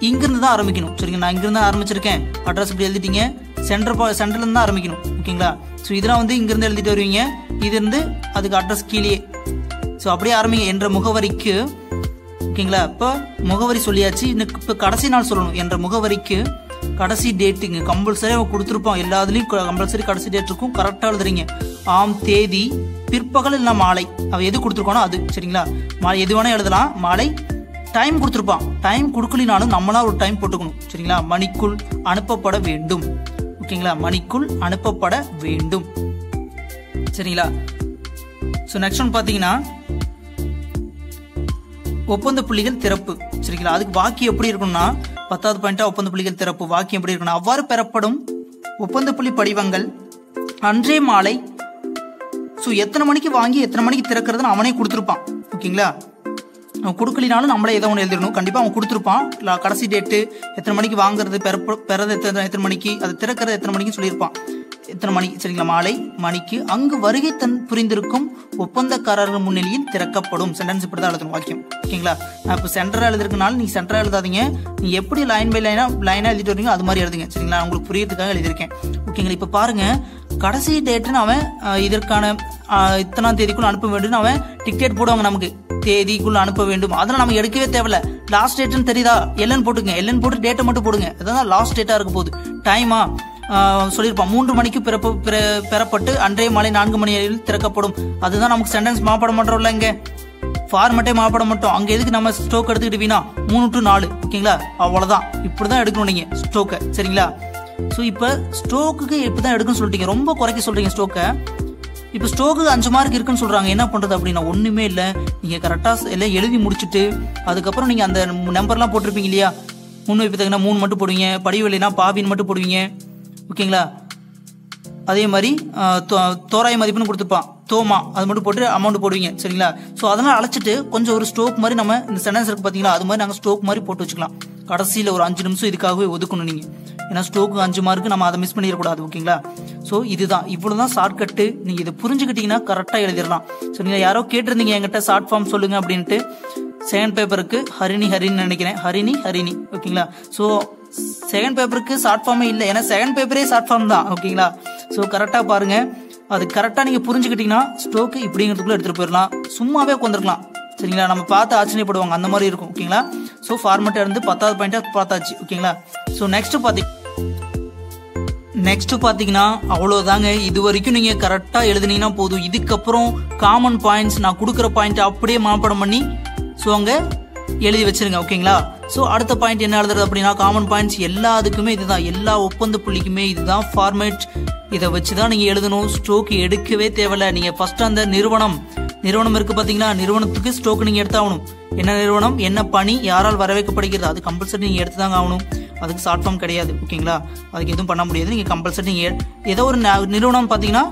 இங்கேருந்து தான் ஆரம்பிக்கணும் சரிங்க. நான் இங்கேருந்து தான் ஆரம்பிச்சிருக்கேன், அட்ரஸ் இப்படி எழுதிட்டீங்க, சென்டர்லேருந்து தான் ஆரம்பிக்கணும் ஓகேங்களா. ஸோ இதெல்லாம் வந்து இங்கேருந்து எழுதிட்டு வருவீங்க, இதுலேருந்து அதுக்கு அட்ரஸ் கீழே ஸோ அப்படியே ஆரம்பிங்க என்ற முகவரிக்கு ஓகேங்களா. இப்போ முகவரி சொல்லியாச்சு, இன்னும் இப்போ கடைசி நாள் சொல்லணும். என்ற முகவரிக்கு கடைசி டேட்டுங்க கம்பல்சரி அவன் கொடுத்துருப்பான், எல்லாத்துலேயும் கம்பல்சரி கடைசி டேட் இருக்கும். கரெக்டாக எழுதுறீங்க, ஆம் தேதி பிற்பகல் இல்லை மாலை, அவன் எது கொடுத்துருக்கானோ அது சரிங்களா. எது வேணால் எழுதலாம். மாலை டைம் கொடுத்துருப்பான், டைம் கொடுக்கலினாலும் நம்மளாக ஒரு டைம் போட்டுக்கணும் சரிங்களா. மணிக்குள் அனுப்பப்பட வேண்டும் ஓகேங்களா, மணிக்குள் அனுப்பப்பட வேண்டும் சரிங்களா. ஸோ நெக்ஸ்ட் ஒன் பார்த்தீங்கன்னா ஒப்பந்த புள்ளிகள் திறப்பு சரிங்களா. அதுக்கு வாக்கியம் எப்படி இருக்கணும்னா 10வது பாயிண்டா ஒப்பந்த புள்ளிகள் திறப்பு வாக்கியம் எப்படி இருக்கணும், அவ்வாறு பெறப்படும் ஒப்பந்த புள்ளி படிவங்கள் அன்றே மாலை, ஸோ எத்தனை மணிக்கு வாங்கி எத்தனை மணிக்கு திறக்கிறதுன்னு அவனே கொடுத்துருப்பான் ஓகேங்களா. அவன் கொடுக்கலினாலும் நம்மளே ஏதோ ஒன்று எழுதிடணும். கண்டிப்பாக அவன் கொடுத்துருப்பான், இல்லை கடைசி டேட்டு எத்தனை மணிக்கு வாங்குறது, பெறது எத்தனை மணிக்கு, அது திறக்கிறது எத்தனை மணிக்குன்னு சொல்லியிருப்பான். எத்தனை மணி சரிங்களா மாலை மணிக்கு அங்கு வருகை தன் புரிந்திருக்கும் ஒப்பந்தக்காரர்கள் முன்னிலையில் திறக்கப்படும் சென்டென்ஸ் இப்படி தான் எழுதணும் வாக்கியம் ஓகேங்களா. இப்போ சென்டரா எழுதுறதுனால நீங்க சென்டரா எழுதாதீங்க, நீங்க எப்படி லைன் பை லைனா எழுதிட்டு வரீங்க அது மாதிரி எழுதுங்க சரிங்களா. உங்களுக்கு புரியறதுக்காக எழுதியிருக்கேன் ஓகேங்களா. இப்போ பாருங்க கடைசி டேட்டுன்னு அவன் இதற்கான இத்தனாம் தேதிக்குள்ள அனுப்ப வேண்டும் அவன் டிக்கெட் போடுவாங்க நமக்கு தேதிக்குள்ள அனுப்ப வேண்டும், அதெல்லாம் நம்ம எடுக்கவே தேவையில்ல. லாஸ்ட் டேட்னு தெரியுதா எல்லன்னு போட்டுங்க, எல்லன்னு போட்டு டேட்டை மட்டும் போடுங்க, அதான் லாஸ்ட் டேட்டா இருக்க போகுது. டைமா சொல்லியிருப்பான் 3 மணிக்கு பெறப்பட்டு அன்றைய மாலை 4 மணி அளவில் திறக்கப்படும், அதுதான் நமக்கு சென்டென்ஸ் மாப்பட மாட்டோம்ல, இங்கே ஃபார்மேட்டே மாப்பட மாட்டோம். அங்கே எதுக்கு நம்ம ஸ்டோக் எடுத்துக்கிட்டு வீணா 3 to 4 ஓகேங்களா அவ்வளோதான். இப்படி தான் எடுக்கணும் நீங்கள் ஸ்டோக்கை சரிங்களா. ஸோ இப்போ ஸ்டோக்குக்கு இப்படி தான் எடுக்கணும்னு சொல்லிட்டீங்க, ரொம்ப குறைக்க சொல்கிறீங்க ஸ்டோக்கை. இப்போ ஸ்டோக்கு 5 மார்க் இருக்குன்னு சொல்கிறாங்க, என்ன பண்ணுறது அப்படின்னா ஒன்றுமே இல்லை, நீங்கள் கரெக்டாக எல்லாம் எழுதி முடிச்சுட்டு அதுக்கப்புறம் நீங்கள் அந்த நம்பர்லாம் போட்டிருப்பீங்க இல்லையா, முன்வைப்பு தகுந்தா 3 மட்டும் போடுவீங்க, படிவலைனா பாவின்னு மட்டும் போடுவீங்க ஓகேங்களா. அதே மாதிரி தோராய மதிப்புன்னு கொடுத்துருப்பான் தோமா அது மட்டும் போட்டு அமௌண்ட் போடுவீங்க சரிங்களா. ஸோ அதெல்லாம் அழைச்சிட்டு கொஞ்சம் ஒரு ஸ்டோக் மாதிரி நம்ம இந்த சென்டென்ஸ் இருக்குது பார்த்தீங்களா அது மாதிரி நாங்கள் ஸ்டோக் மாதிரி போட்டு வச்சுக்கலாம். கடைசியில் ஒரு 5 நிமிஷம் இதுக்காகவே ஒதுக்கணும் நீங்கள், ஏன்னா ஸ்டோக்கு 5 மார்க்கு நம்ம அதை மிஸ் பண்ணிடக்கூடாது ஓகேங்களா. ஸோ இதுதான் இவ்வளோதான் ஷார்ட்கட்டு, நீங்கள் இதை புரிஞ்சுக்கிட்டீங்கன்னா கரெக்டாக எழுதிடலாம் சரிங்களா. யாரோ கேட்டிருந்தீங்க என்கிட்ட ஷார்ட் ஃபார்ம் சொல்லுங்க அப்படின்ட்டு, செகண்ட் பேப்பருக்கு ஹரிணி நினைக்கிறேன் ஹரிணி ஓகேங்களா. ஸோ செகண்ட் பேப்பருக்கு ஷார்ட் ஃபார்மே இல்லை, ஏன்னா செகண்ட் பேப்பரே ஷார்ட் ஃபார்ம் தான் ஓகேங்களா. ஸோ கரெக்டாக பாருங்கள், அது கரெக்டாக நீங்கள் புரிஞ்சுக்கிட்டீங்கன்னா ஸ்டோக்கு இப்படிங்கிறதுக்குள்ளே எடுத்துகிட்டு போயிடலாம், சும்மாவே உட்காந்துருக்கலாம் சரிங்களா. நம்ம பார்த்து ஆச்சரியப்படுவாங்க அந்த மாதிரி இருக்கும் ஓகேங்களா. ஸோ ஃபார்மேட்டாக இருந்து 10வது பாயிண்ட்டாக பார்த்தாச்சு ஓகேங்களா. ஸோ நெக்ஸ்ட் பார்த்தீங்கன்னா அவ்வளோதாங்க. இது வரைக்கும் நீங்கள் கரெக்டாக எழுதுனீங்கன்னா போதும், இதுக்கப்புறம் காமன் பாயிண்ட்ஸ் நான் கொடுக்குற பாயிண்ட்டை அப்படியே மனப்பாடம் பண்ணி ஸோ அங்கே எழுதி வச்சிருங்க ஓகேங்களா. ஸோ அடுத்த பாயிண்ட் என்ன எழுதுறது அப்படின்னா காமன் பாயிண்ட்ஸ் எல்லா இதுக்குமே இதுதான், எல்லா ஒப்பந்த புள்ளிக்குமே இதுதான் ஃபார்மேட், இதை வச்சு தான் நீங்கள் எழுதணும். ஸ்டோக்கு எடுக்கவே தேவையில்லை, நீங்கள் ஃபஸ்ட்டு அந்த நிறுவனம் இருக்குது பார்த்தீங்களா, நிறுவனத்துக்கு ஸ்டோக்கு நீங்கள் எடுத்தாகணும், என்ன நிறுவனம் என்ன பணி யாரால் வரவேற்கப்படுகிறது அது கம்பல்சரி நீங்கள் எடுத்து தாங்க ஆகணும், அதுக்கு ஷார்ட் ஃபார்ம் கிடையாது ஓகேங்களா. அதுக்கு எதுவும் பண்ண முடியாது, நீங்கள் கம்பல்சரி நீங்கள் ஏதோ ஒரு நிறுவனம் பார்த்தீங்கன்னா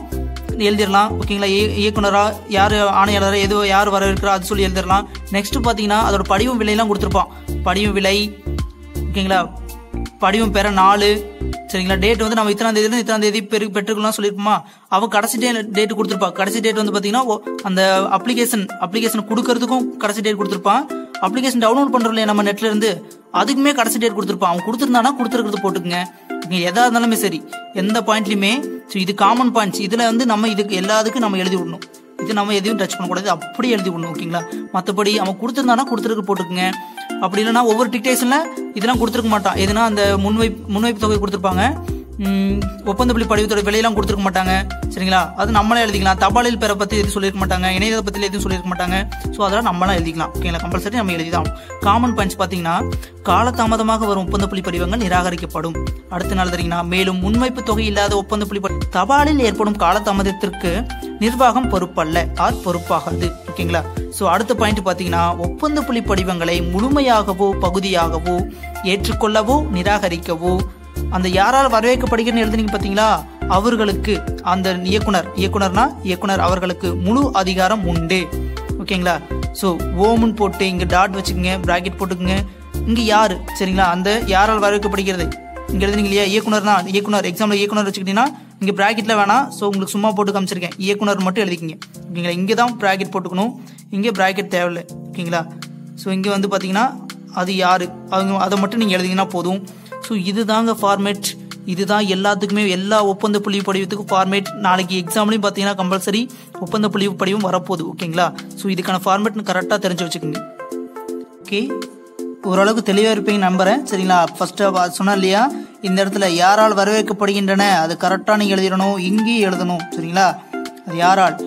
எழுதிடலாம் ஓகேங்களா. இயக்குனராக யார் ஆணையாளராக ஏதோ யார் வரவேற்கிறா அது சொல்லி எழுதிடலாம். நெக்ஸ்ட்டு பார்த்தீங்கன்னா அதோட படிவம் விலையெல்லாம் கொடுத்துருப்பான், படிவம் விலை ஓகேங்களா, படிவம் பெற நாள் சரிங்களா, டேட் வந்து நம்ம இத்தனாம் தேதி பெற்றுக்கலாம் சொல்லியிருப்போமா, அவன் கடைசி டேட் கொடுத்துருப்பான். கடைசி டேட் வந்து பார்த்தீங்கன்னா அந்த அப்ளிகேஷன் கொடுக்கறதுக்கும் கடைசி டேட் கொடுத்துருப்பான், அப்ளிகேஷன் டவுன்லோட் பண்ணுறோம் இல்லையா நம்ம நெட்டில் இருந்து அதுக்குமே கடைசி டேட் கொடுத்துருப்பான். அவன் கொடுத்துருந்தானா கொடுத்துருக்கிறது போட்டுக்குங்க, நீங்கள் எதாக இருந்தாலுமே சரி எந்த பாயிண்ட்லையுமே. ஸோ இது காமன் பாயிண்ட்ஸ், இதில் வந்து நம்ம இதுக்கு எல்லாத்துக்கும் நம்ம எழுதி விடணும், இது நம்ம எதையும் டச் பண்ணக்கூடாது அப்படியே எழுதி விடணும் ஓகேங்களா. மற்றபடி அவன் கொடுத்துருந்தானா கொடுத்துருக்கு போட்டுக்குங்க, அப்படி இல்லைனா ஒவ்வொரு டிக்டேஷனில் இதெல்லாம் கொடுத்துருக்க மாட்டான், எதுனா அந்த முன்வைப்பு தொகை கொடுத்துருப்பாங்க, ஒப்பந்தப்புள்ளி படிவத்தோட விலையெல்லாம் கொடுத்துருக்க மாட்டாங்க சரிங்களா. அது நம்மளே எழுதிக்கலாம், தபாலில் பெற பற்றி எதுவும் சொல்லியிருக்க மாட்டாங்க, இணையத பற்றியில் எதுவும் சொல்லியிருக்க மாட்டாங்க. ஸோ அதெல்லாம் நம்மளாம் எழுதிக்கலாம் ஓகேங்களா, கம்பல்சரி நம்ம எழுதிதான். காமன் பாயிண்ட்ஸ் பார்த்தீங்கன்னா காலதாமதமாக வரும் ஒப்பந்தப்புள்ளி படிவங்கள் நிராகரிக்கப்படும், அடுத்த நாள் தெரியுங்கன்னா மேலும் முன்வைப்பு தொகை இல்லாத ஒப்பந்தப்புள்ளி தபாலில் ஏற்படும் காலதாமதத்திற்கு நிர்வாகம் பொறுப்பல்ல ஆர் பொறுப்பாகாது ஓகேங்களா. ஸோ அடுத்த பாயிண்ட் பார்த்தீங்கன்னா ஒப்பந்தப்புள்ளி படிவங்களை முழுமையாகவோ பகுதியாகவோ ஏற்றுக்கொள்ளவோ நிராகரிக்கவோ அந்த யாரால் வரவேற்கப்படுகிறன்னு எழுதுனீங்க பார்த்தீங்களா அவர்களுக்கு, அந்த இயக்குனர்னா அவர்களுக்கு முழு அதிகாரம் உண்டு ஓகேங்களா. ஸோ ஓமுன்னு போட்டு இங்கே டாட் வச்சுக்கோங்க, ப்ராக்கெட் போட்டுக்குங்க, இங்கே யார் சரிங்களா அந்த யாரால் வரவேற்கப்படுகிறது இங்கே எழுதுனீங்க இல்லையா இயக்குனர்னா இயக்குனர், எக்ஸாம்பிள் இயக்குனர் வச்சுக்கிட்டீங்கன்னா இங்கே ப்ராக்கெட்டில் வேணாம், ஸோ உங்களுக்கு சும்மா போட்டு காமிச்சிருக்கேன் இயக்குனர் மட்டும் எழுதிக்கிங்க ஓகேங்களா. இங்கே தான் ப்ராக்கெட் போட்டுக்கணும், இங்கே ப்ராக்கெட் தேவையில்லை ஓகேங்களா. ஸோ இங்கே வந்து பார்த்தீங்கன்னா அது யார் அவங்க அதை மட்டும் நீங்கள் எழுதிங்கன்னா போதும். ஸோ இதுதாங்க ஃபார்மேட், இதுதான் எல்லாத்துக்குமே எல்லா ஒப்பந்த புள்ளி படிவத்துக்கும் ஃபார்மேட். நாளைக்கு எக்ஸாம்லையும் பார்த்தீங்கன்னா கம்பல்சரி ஒப்பந்த புள்ளி படிவும் வரப்போகுது ஓகேங்களா. ஸோ இதுக்கான ஃபார்மேட்னு கரெக்டாக தெரிஞ்சு வச்சுக்கோங்க ஓகே. ஓரளவுக்கு தெளிவாக இருப்பீங்க நம்புகிறேன் சரிங்களா. ஃபஸ்ட்டாக சொன்னால் இல்லையா இந்த இடத்துல யாரால் வரவேற்கப்படுகின்றன அது கரெக்டாக நீங்கள் எழுதிடணும், இங்கேயும் எழுதணும் சரிங்களா. அது யாரால்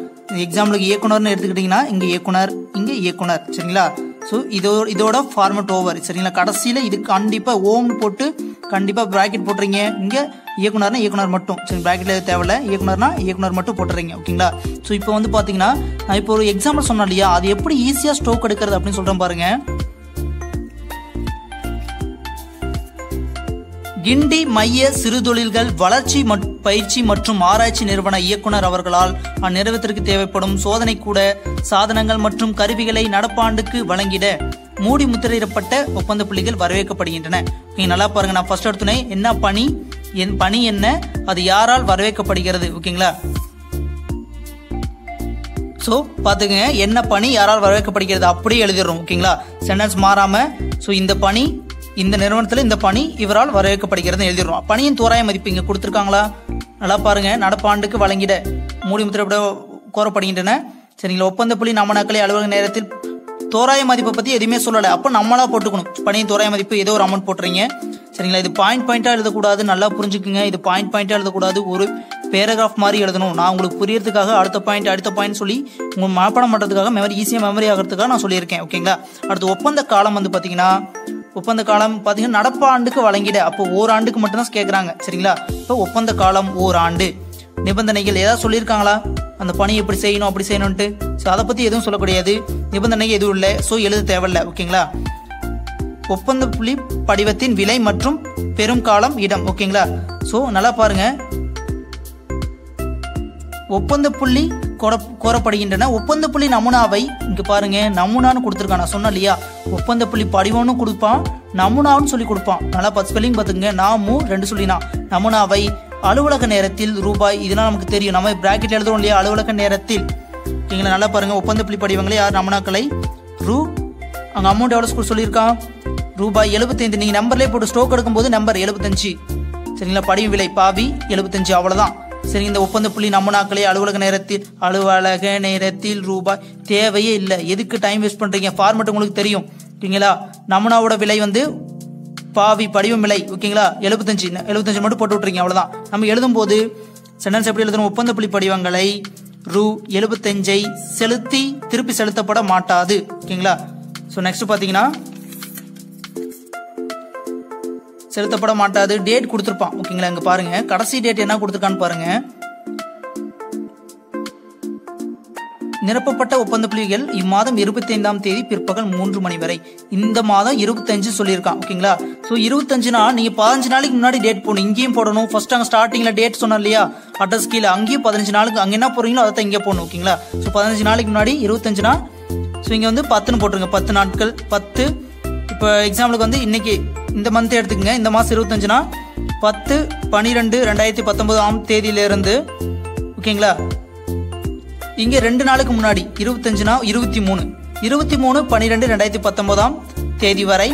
எக்ஸாம்பிளுக்கு இயக்குனர்னு எடுத்துக்கிட்டிங்கன்னா இங்கே இயக்குனர் இங்கே இயக்குனர் சரிங்களா. ஸோ இதோட ஃபார்மேட் ஓவர் சரிங்களா. கடைசியில் இது கண்டிப்பாக ஓம்னு போட்டு கண்டிப்பாக ப்ராக்கெட் போட்டுறீங்க, இங்கே இயக்குனர்னா இயக்குனர் மட்டும் சரி ப்ராக்கெட்டில் தேவையில்லை, இயக்குனர்னா இயக்குனர் மட்டும் போட்டுறீங்க ஓகேங்களா. ஸோ இப்போ வந்து பார்த்தீங்கன்னா நான் இப்போ ஒரு எக்ஸாம்பிள் சொன்னேன் இல்லையா அது எப்படி ஈஸியாக ஸ்டோக் எடுக்கிறது அப்படின்னு சொல்கிறேன் பாருங்க. கிண்டி மைய சிறுதொழில்கள் வளர்ச்சி பயிற்சி மற்றும் ஆராய்ச்சி நிறுவன இயக்குனர் அவர்களால் அந்நிறுவனத்திற்கு தேவைப்படும் சோதனை கூட சாதனங்கள் மற்றும் கருவிகளை நடப்பாண்டுக்கு வழங்கிட மூடி முத்திரையிடப்பட்ட ஒப்பந்த புள்ளிகள் வரவேற்கப்படுகின்றன. நல்லா பாருங்க, நான் ஃபர்ஸ்ட் எடுத்துனேன் என்ன பணி என் பணி என்ன, அது யாரால் வரவேற்கப்படுகிறது. ஓகேங்களா? ஸோ பார்த்துங்க, என்ன பணி யாரால் வரவேற்கப்படுகிறது அப்படியே எழுதிடுறோம். ஓகேங்களா? சென்டென்ஸ் மாறாமல். ஸோ இந்த பணி, இந்த நிறுவனத்தில் இந்த பணி இவரால் வரவேற்கப்படுகிறது எழுதிடுறோம். பணியின் தோராய மதிப்பு இங்கே கொடுத்துருக்காங்களா, நல்லா பாருங்கள். நடப்பாண்டுக்கு வழங்கிட மூடி முத்திரப்பட கோரப்படுகின்றன. சரிங்களா? ஒப்பந்த புள்ளி நமனாக்களை அலுவலக நேரத்தில் தோராய மதிப்பை பற்றி எதுவுமே சொல்லலை. அப்போ நம்மளாக போட்டுக்கணும். பணியின் தோராய மதிப்பு ஏதோ ஒரு அமௌண்ட் போட்டுறீங்க. சரிங்களா? இது பாயிண்ட் பாயிண்ட்டாக எழுதக்கூடாது, நல்லா புரிஞ்சுக்குங்க. இது பாயிண்ட் பாயிண்ட்டாக எழுதக்கூடாது, ஒரு பேராகிராஃப் மாதிரி எழுதணும். நான் உங்களுக்கு புரியறதுக்காக அடுத்த பாயிண்ட் சொல்லி உங்களுக்கு மனப்பாடம் பண்ணுறதுக்காக, ஈஸியாக மெமரி ஆகிறதுக்காக நான் சொல்லியிருக்கேன். ஓகேங்களா? அடுத்து ஒப்பந்த காலம் வந்து பார்த்தீங்கன்னா, ஒப்பந்த காலம் பார்த்தீங்கன்னா நடப்பு ஆண்டுக்கு வழங்கிட. அப்போ ஓராண்டுக்கு மட்டும்தான் கேட்குறாங்க. சரிங்களா? இப்போ ஒப்பந்த காலம் ஓராண்டு. நிபந்தனைகள் ஏதாவது சொல்லியிருக்காங்களா, அந்த பணி எப்படி செய்யணும் அப்படி செய்யணும்ட்டு? ஸோ அதை பற்றி எதுவும் சொல்லக்கூடாது, நிபந்தனை எதுவும் இல்லை. ஸோ எழுத தேவையில்லை. ஓகேங்களா? ஒப்பந்த புள்ளி படிவத்தின் விலை மற்றும் பெரும் காலம் இடம். ஓகேங்களா? ஸோ நல்லா பாருங்க, ஒப்பந்த புள்ளி கோரப்படுகின்றன. ஒப்பந்த புள்ளி நமுனாவை இங்கே பாருங்க, நமுனான்னு கொடுத்துருக்கான். நான் சொன்னேன் இல்லையா, ஒப்பந்த புள்ளி படிவம்னு கொடுப்பான், நமுனான்னு சொல்லி கொடுப்பான். நல்லா பார்த்து ஸ்பெல்லிங் பார்த்துங்க. நாமு ரெண்டு சொல்லினா நமுனாவை அலுவலக நேரத்தில் ரூபாய், இதெல்லாம் நமக்கு தெரியும், நம்ம பிராக்கெட் எழுதுறோம் இல்லையா, அலுவலக நேரத்தில். ஓகேங்களா? நல்லா பாருங்கள், ஒப்பந்த புள்ளி படிவங்களே யார் நமனாக்களை ரூ, அங்கே அமௌண்ட் எவ்வளோ ஸ்கூல் சொல்லியிருக்கான், ரூபாய் 75. நீங்கள் நம்பர்லேயே போட்டு ஸ்டோக் எடுக்கும்போது நம்பர் 75. சரிங்களா? படியும் விலை பாவி 75, அவ்வளோதான். சரி, இந்த ஒப்பந்த புள்ளி நமனாக்களே அலுவலக நேரத்தில் ரூபாய் தேவையே இல்லை. எதுக்கு டைம் வேஸ்ட் பண்ணுறீங்க? ஃபார்மேட் உங்களுக்கு தெரியும். ஓகேங்களா? நமனாவோட விலை வந்து பாவி, படிவம் விலை. ஓகேங்களா? 75 மட்டும் போட்டு விட்டுறீங்க, அவ்வளோதான். நம்ம எழுதும்போது சென்டென்ஸ் எப்படி எழுதணும், ஒப்பந்த புள்ளி படிவங்களை ரூ 75 திருப்பி செலுத்தப்பட மாட்டாது. ஓகேங்களா? ஸோ நெக்ஸ்ட் பார்த்தீங்கன்னா செலுத்தப்பட மாட்டாது, டேட் கொடுத்துருப்பான். ஓகேங்களா? இங்கே பாருங்க, கடைசி டேட் என்ன கொடுத்துருக்கான்னு பாருங்க. நிரப்பப்பட்ட ஒப்பந்த புள்ளிகள் இம்மாதம் 25ஆம் தேதி பிற்பகல் 3 மணி வரை. இந்த மாதம் 25 சொல்லியிருக்கான். ஓகேங்களா? ஸோ 25னா நீங்கள் 15 நாளைக்கு முன்னாடி டேட் போடணும். இங்கேயும் போடணும். ஃபர்ஸ்ட் அங்கே ஸ்டார்டிங்கில் டேட் சொன்னோம் இல்லையா, அட்ரஸ் கீழே அங்கேயும் 15 நாளுக்கு அங்கே என்ன போடுறீங்களோ அதை தான் இங்கே போடணும். ஓகேங்களா? ஸோ 15 நாளைக்கு முன்னாடி 25னா, ஸோ இங்கே வந்து 10ன்னு போட்டுருங்க. 10 நாட்கள் 10. இப்போ எக்ஸாம்பிளுக்கு வந்து இன்னைக்கு இந்த மந்த் எடுத்துக்கங்க. இந்த மாதம் 25னா 10/12/2019 ஓகேங்களா? இங்கே 2 நாளுக்கு முன்னாடி 25னா 23. 23/12/2019 வரை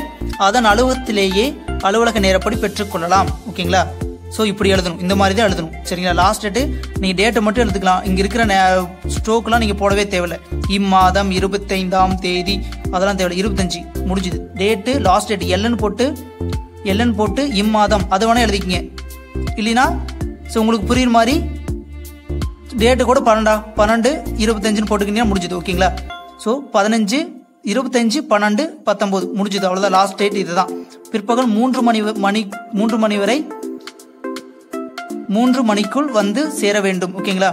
அதன் அலுவலகத்திலேயே அலுவலக நேரப்படி பெற்றுக்கொள்ளலாம். ஓகேங்களா? ஸோ இப்படி எழுதணும், இந்த மாதிரி தான் எழுதணும். சரிங்களா? லாஸ்ட் டேட்டு நீங்கள் டேட்டை மட்டும் எழுதுக்கலாம். இங்கே இருக்கிற ஸ்ட்ரோக்கெலாம் நீங்கள் போடவே தேவையில்லை. இம்மாதம் 25ஆம் தேதி அதெல்லாம் தேவையில்லை. 25 முடிஞ்சுது. டேட்டு லாஸ்ட் டேட் எல்லன்னு போட்டு இம்மாதம் அதை வேணால் எழுதிக்கிங்க. இல்லைன்னா ஸோ உங்களுக்கு புரியுற மாதிரி டேட்டு கூட 12/12/25 போட்டுக்கிட்டீங்கன்னா முடிஞ்சுது. ஓகேங்களா? ஸோ 15/25/12/19 முடிஞ்சுது, அவ்வளோதான். லாஸ்ட் டேட் இது தான். பிற்பகல் 3 மணி வரை 3 மணிக்குள் வந்து சேர வேண்டும். ஓகேங்களா?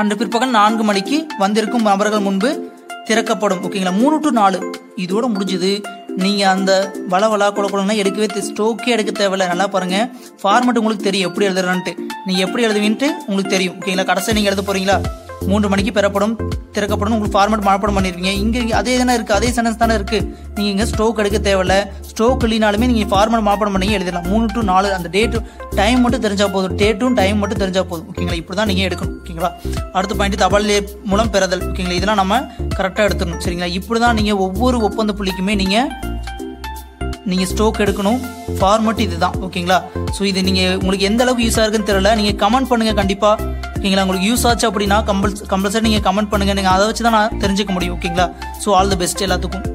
அன்று பிற்பகல் 4 மணிக்கு வந்திருக்கும் நபர்கள் முன்பு திறக்கப்படும். ஓகேங்களா? 3 to 4 இதோட முடிஞ்சுது. நீங்கள் அந்த வளவலா குழப்பம்னா எடுக்கவே, ஸ்டோக்கே எடுக்க தேவையில்லை. நல்லா பாருங்கள், ஃபார்மேட் உங்களுக்கு தெரியும் எப்படி எழுதுறான்ட்டு, நீங்கள் எப்படி எழுதுவீன்ட்டு உங்களுக்கு தெரியும். ஓகேங்களா? கடைசியாக நீங்கள் எழுத போகிறீங்களா, 3 மணிக்கு பெறப்படும் திறக்கப்படும், உங்களுக்கு ஃபார்மேட் மனப்படம் பண்ணியிருக்கீங்க. இங்கே அதே தானே இருக்குது, அதே சென்டென்ஸ் தானே இருக்குது. நீங்கள் இங்கே ஸ்டோக் எடுக்க தேவையில்லை. ஸ்டோக் இல்லைனாலுமே நீங்கள் ஃபார்மேட் மனப்படம் பண்ணி எழுதலாம். 3 to 4 அந்த டேட்டு டைம் மட்டும் தெரிஞ்சால் போதும். டேட்டும் டைம் மட்டும் தெரிஞ்சால் போதும். ஓகேங்களா? இப்படி தான் நீங்கள் எடுக்கணும். ஓகேங்களா? அடுத்த பாயிண்ட் தபால் மூலம் பெறுதல். ஓகேங்களா? இதெல்லாம் நம்ம கரெக்டாக எடுத்துக்கணும். சரிங்களா? இப்படி தான் நீங்கள் ஒவ்வொரு ஒப்பந்த புள்ளிக்குமே நீங்கள் ஸ்டோக் எடுக்கணும். ஃபார்மேட் இது தான். ஓகேங்களா? ஸோ இது நீங்கள் உங்களுக்கு எந்த அளவுக்கு யூஸாக இருக்குன்னு தெரியல. நீங்கள் கமெண்ட் பண்ணுங்கள் கண்டிப்பாக. ஓகேங்களா? உங்களுக்கு யூஸ் ஆச்சு அப்படின்னா கம்பல்சரி நீங்கள் கமெண்ட் பண்ணுங்கள். நீங்கள் அதை வச்சு தான் நான் தெரிஞ்சுக்க முடியும். ஓகேங்களா? ஸோ ஆல் தி பெஸ்ட் எல்லாத்துக்கும்.